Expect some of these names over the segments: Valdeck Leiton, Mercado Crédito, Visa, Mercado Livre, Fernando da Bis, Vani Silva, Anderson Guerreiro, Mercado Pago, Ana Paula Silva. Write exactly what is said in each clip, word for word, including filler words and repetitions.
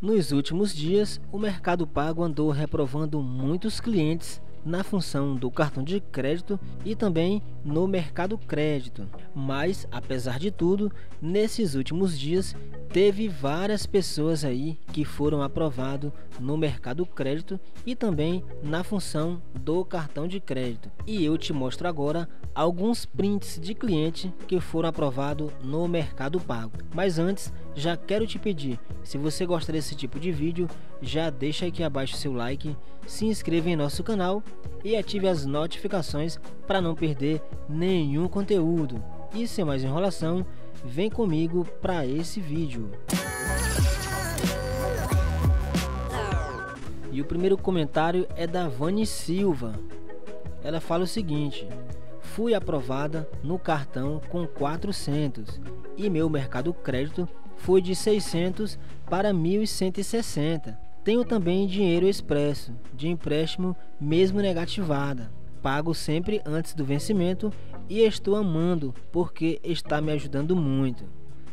Nos últimos dias, o Mercado Pago andou reprovando muitos clientes na função do cartão de crédito e também no Mercado Crédito. Mas, apesar de tudo, nesses últimos dias teve várias pessoas aí que foram aprovadas no Mercado Crédito e também na função do cartão de crédito. E eu te mostro agora alguns prints de cliente que foram aprovados no Mercado Pago. Mas antes, já quero te pedir, se você gosta desse tipo de vídeo, já deixa aqui abaixo seu like, se inscreva em nosso canal e ative as notificações para não perder nenhum conteúdo. E sem mais enrolação, vem comigo para esse vídeo. E o primeiro comentário é da Vani Silva. Ela fala o seguinte: fui aprovada no cartão com quatrocentos e meu Mercado Crédito foi de seiscentos para mil cento e sessenta. Tenho também dinheiro expresso de empréstimo mesmo negativada. Pago sempre antes do vencimento e estou amando porque está me ajudando muito.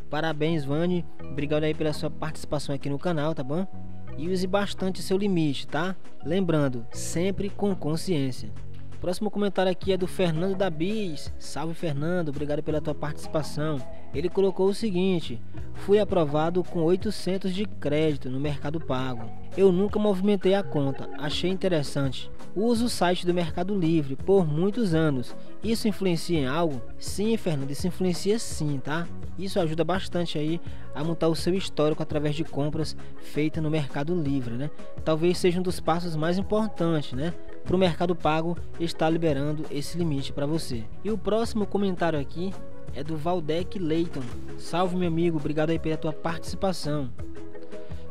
Parabéns, Vani, obrigado aí pela sua participação aqui no canal, tá bom? E use bastante seu limite, tá? Lembrando, sempre com consciência. Próximo comentário aqui é do Fernando da Bis. Salve, Fernando, obrigado pela tua participação. Ele colocou o seguinte: fui aprovado com oitocentos de crédito no Mercado Pago. Eu nunca movimentei a conta, achei interessante. Uso o site do Mercado Livre por muitos anos. Isso influencia em algo? Sim, Fernando, isso influencia sim, tá? Isso ajuda bastante aí a montar o seu histórico através de compras feitas no Mercado Livre, né? Talvez seja um dos passos mais importantes, né, para o Mercado Pago estar liberando esse limite para você. E o próximo comentário aqui é do Valdeck Leiton. Salve, meu amigo, obrigado aí pela tua participação.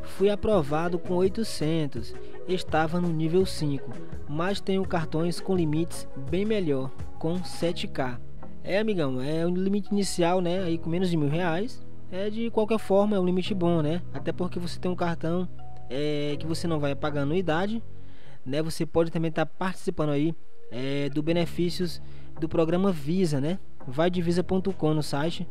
Fui aprovado com oitocentos, estava no nível cinco, mas tenho cartões com limites bem melhor, com sete K. É, amigão, é um limite inicial, né, aí com menos de mil reais, é, de qualquer forma é um limite bom, né, até porque você tem um cartão é, que você não vai pagar anuidade, né, você pode também estar tá participando aí é, do benefícios do programa Visa, né, vai de visa ponto com no site.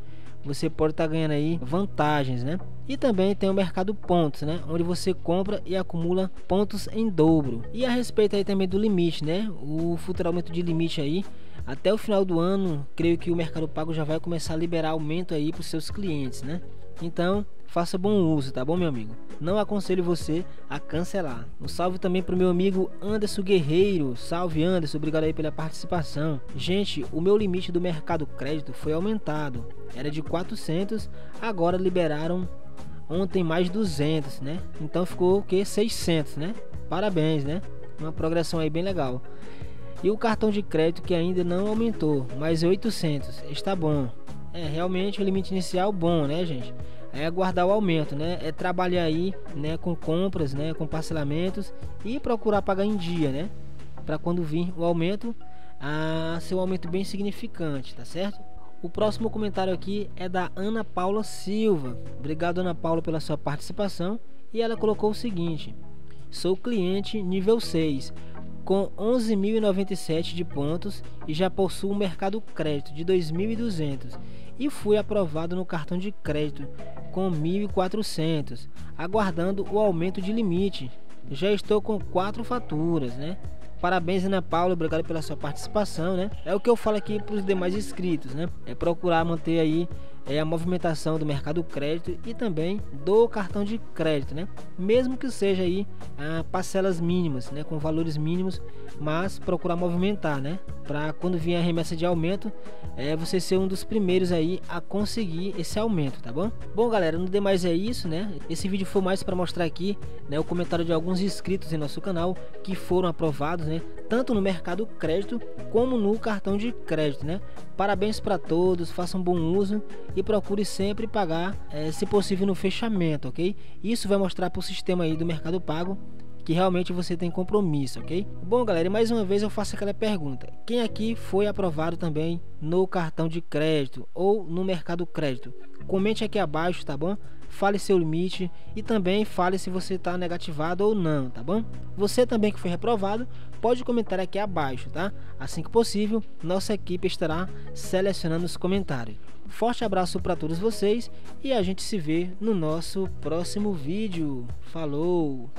Você pode estar tá ganhando aí vantagens, né? E também tem o mercado pontos, né? Onde você compra e acumula pontos em dobro. E a respeito aí também do limite, né? O futuro aumento de limite aí, até o final do ano, creio que o Mercado Pago já vai começar a liberar aumento aí para os seus clientes, né? Então, faça bom uso, tá bom, meu amigo? Não aconselho você a cancelar. Um salve também pro meu amigo Anderson Guerreiro. Salve, Anderson, obrigado aí pela participação. Gente, o meu limite do Mercado Crédito foi aumentado. Era de quatrocentos, agora liberaram ontem mais duzentos, né? Então ficou o que? seiscentos, né? Parabéns, né? Uma progressão aí bem legal. E o cartão de crédito que ainda não aumentou, mas oitocentos, está bom. É, realmente o limite inicial bom, né, gente? É aguardar o aumento, né? É trabalhar aí, né, com compras, né, com parcelamentos e procurar pagar em dia, né? Para quando vir o aumento, a ser um aumento bem significante, tá certo? O próximo comentário aqui é da Ana Paula Silva. Obrigado, Ana Paula, pela sua participação. E ela colocou o seguinte: sou cliente nível seis, com onze mil e noventa e sete de pontos e já possuo um Mercado Crédito de dois mil e duzentos. E fui aprovado no cartão de crédito com mil e quatrocentos, aguardando o aumento de limite. Já estou com quatro faturas, né? Parabéns, Ana Paula, obrigado pela sua participação, né? É o que eu falo aqui para os demais inscritos, né? É procurar manter aí é, a movimentação do Mercado Crédito e também do cartão de crédito, né? Mesmo que seja aí ah, parcelas mínimas, né? Com valores mínimos, mas procurar movimentar, né? Para quando vier a remessa de aumento, é você ser um dos primeiros aí a conseguir esse aumento, tá bom? Bom, galera, no demais é isso, né? Esse vídeo foi mais para mostrar aqui, né, o comentário de alguns inscritos em nosso canal que foram aprovados, né? Tanto no Mercado Crédito como no cartão de crédito, né? Parabéns para todos, façam bom uso e procure sempre pagar, é, se possível, no fechamento, ok? Isso vai mostrar para o sistema aí do Mercado Pago que realmente você tem compromisso, ok? Bom, galera, e mais uma vez eu faço aquela pergunta: quem aqui foi aprovado também no cartão de crédito ou no Mercado Crédito? Comente aqui abaixo, tá bom? fale seu limite e também fale se você está negativado ou não, tá bom? Você também que foi reprovado, pode comentar aqui abaixo, tá? Assim que possível, nossa equipe estará selecionando os comentários. Forte abraço para todos vocês e a gente se vê no nosso próximo vídeo. Falou!